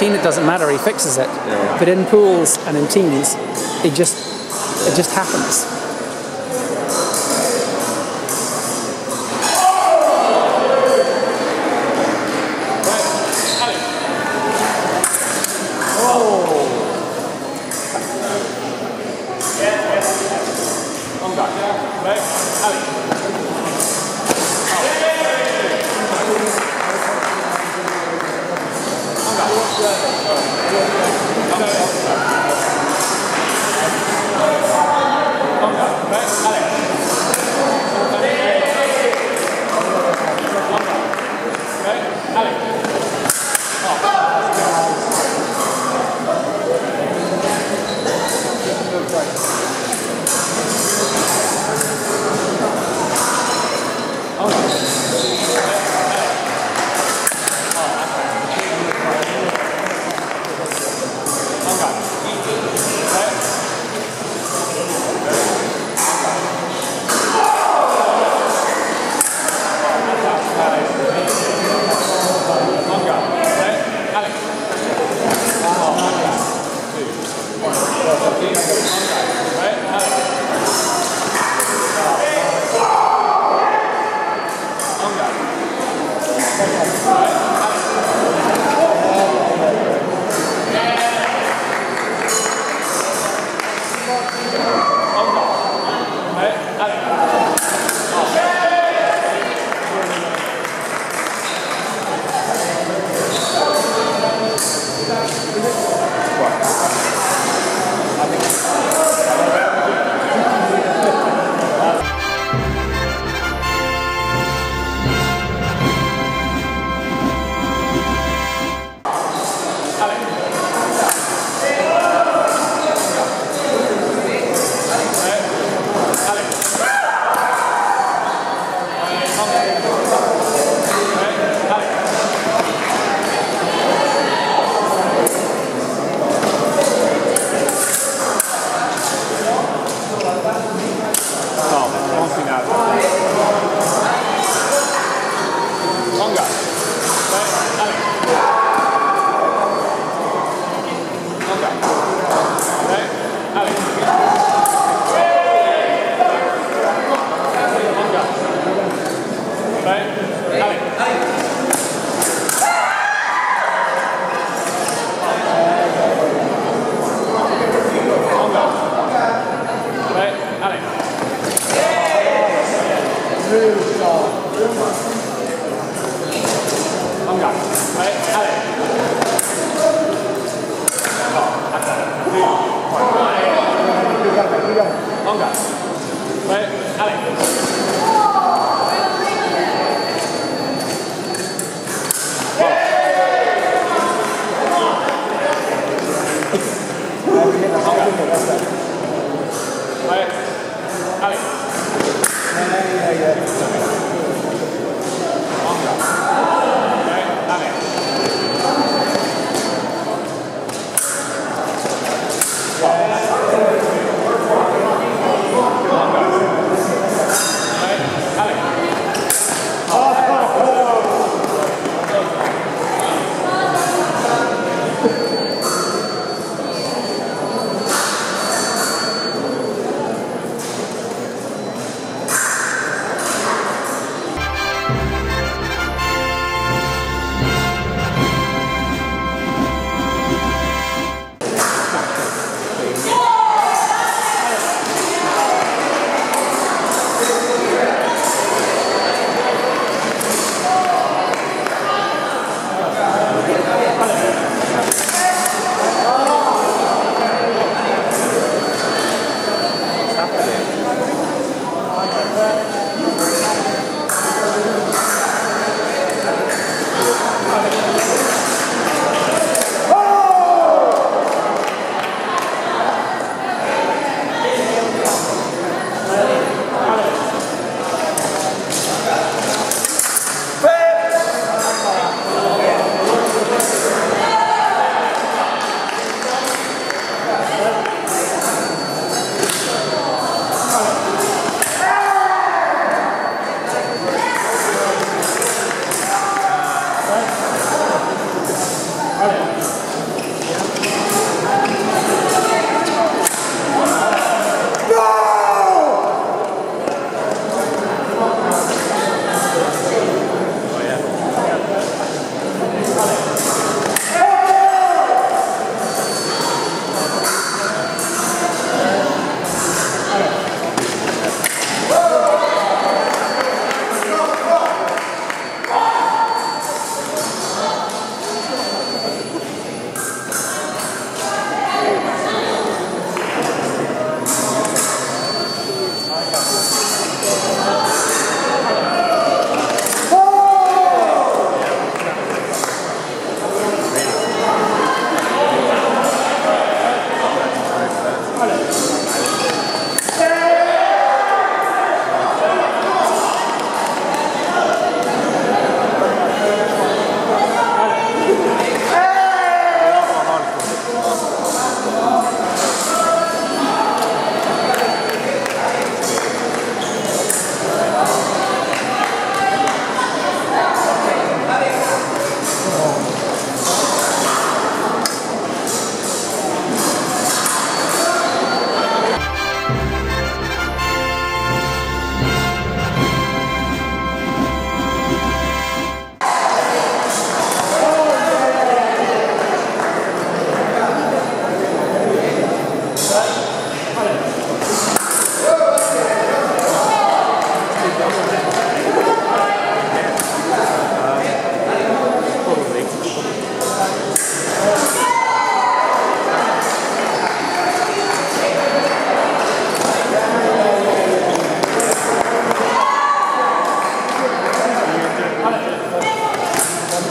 routine, it doesn't matter, he fixes it. Yeah. But in pools and in teams, it just happens. All right.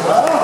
Right? Alex.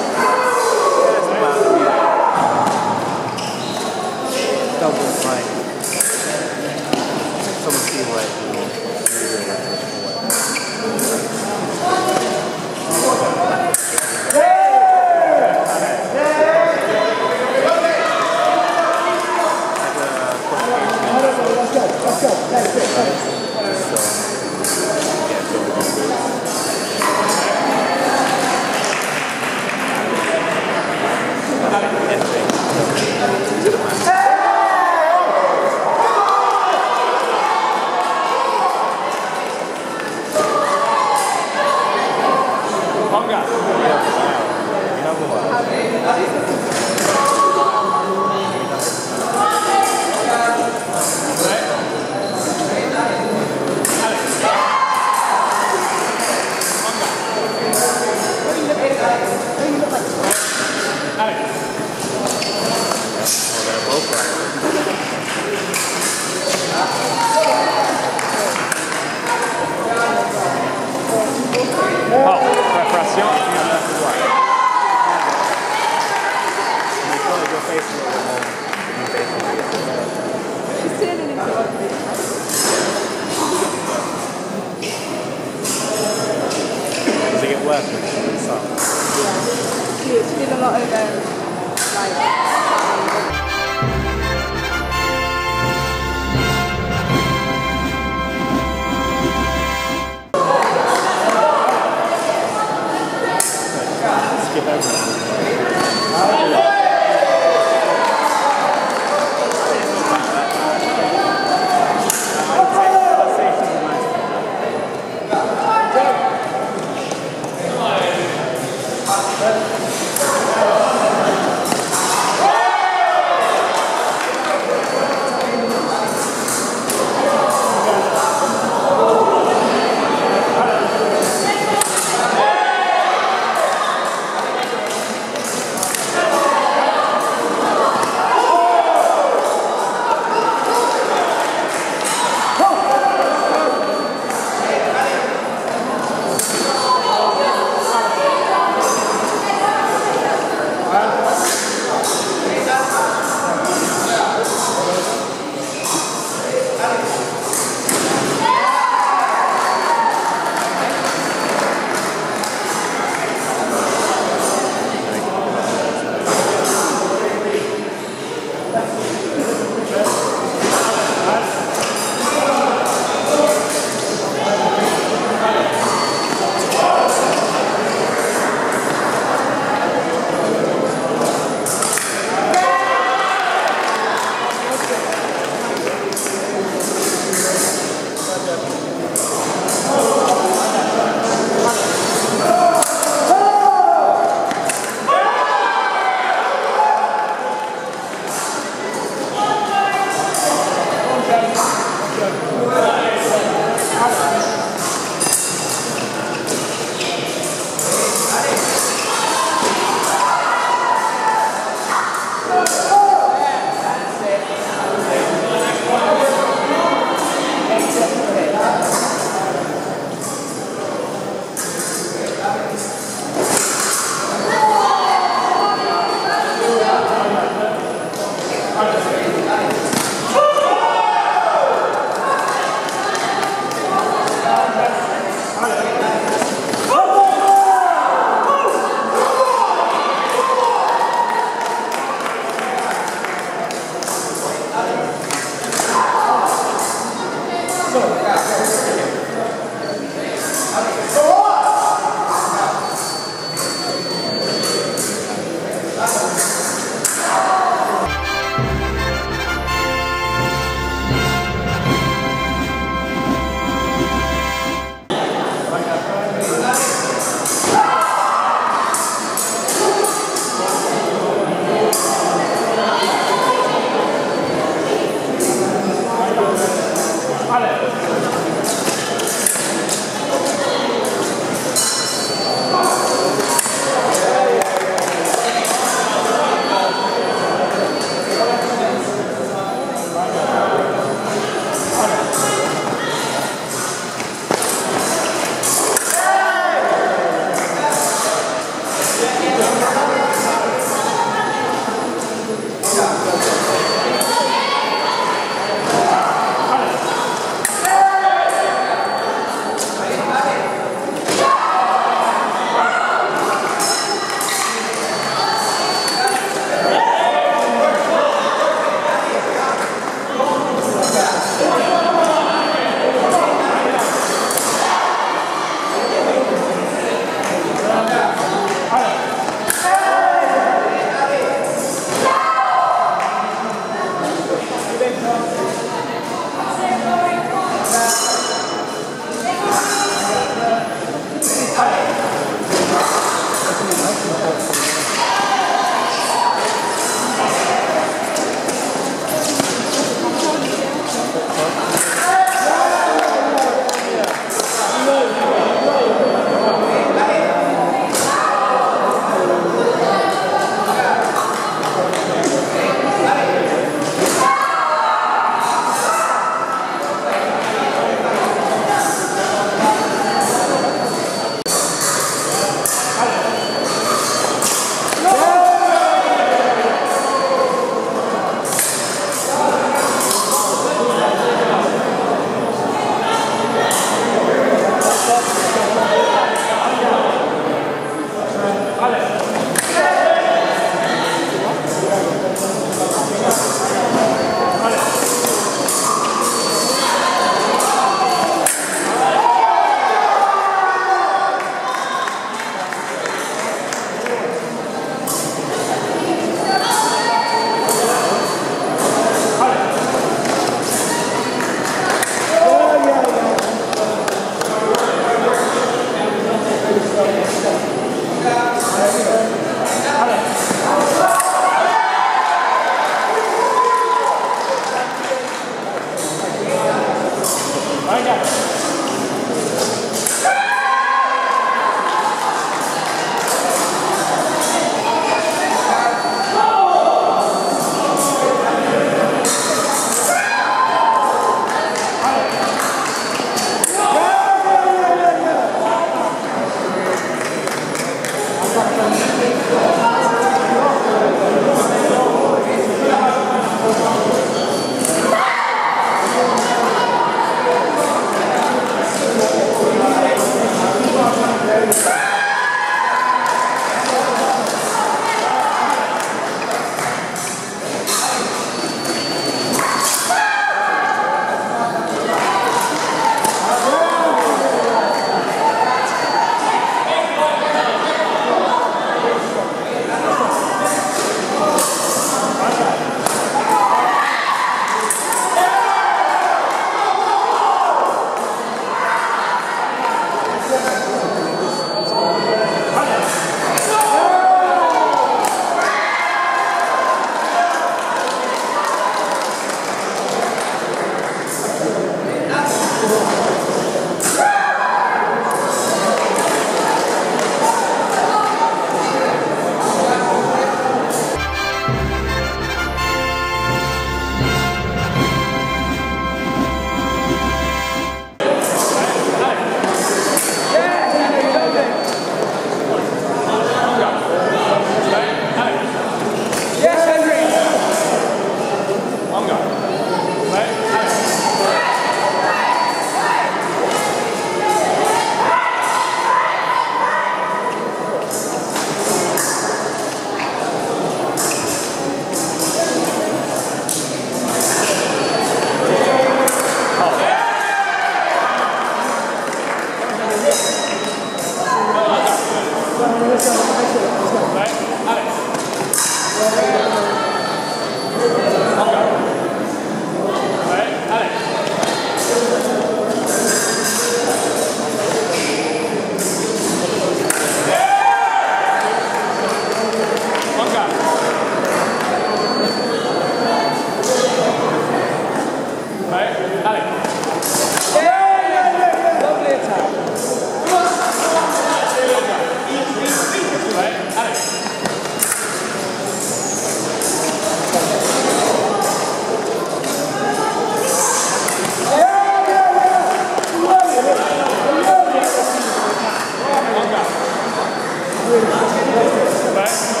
Back.